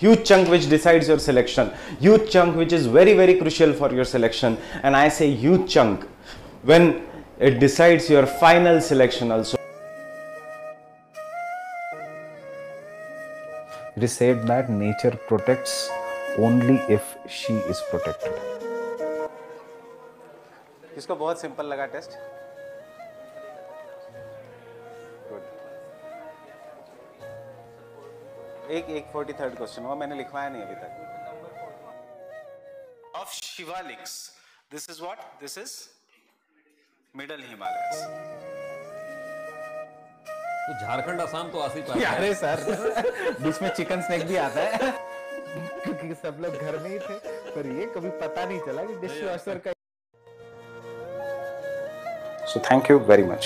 huge chunk which decides your selection, huge chunk which is very very crucial for your selection. And I say huge chunk when it decides your final selection also. It is said that nature protects only if she is protected. इसको बहुत simple लगा test. एक 43rd question हुआ, मैंने लिखवाया नहीं अभी तक. Of Shivaliks, this is what? This is middle Himalayas. तो झारखंड आसाम तो आसी पास. अरे सर बीच में चिकन स्नैक भी आता है क्योंकि सब लोग घर में ही थे, पर ये कभी पता नहीं चला कि डिश वॉशर का. So thank you very much.